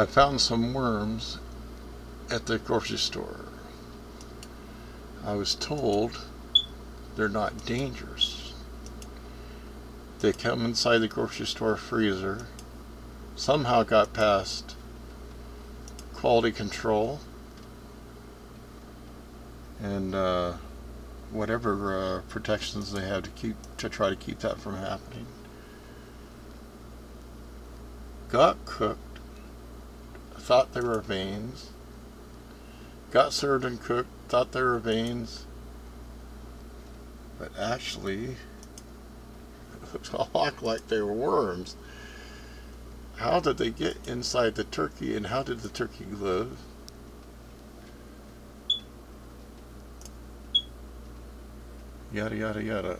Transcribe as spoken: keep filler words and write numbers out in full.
I found some worms at the grocery store. I was told they're not dangerous. They come inside the grocery store freezer, somehow got past quality control and uh, whatever uh, protections they have to keep to try to keep that from happening. Got cooked, thought there were veins. Got served and cooked, thought there were veins, but actually it looked like they were worms. How did they get inside the turkey, and how did the turkey live? Yada yada yada.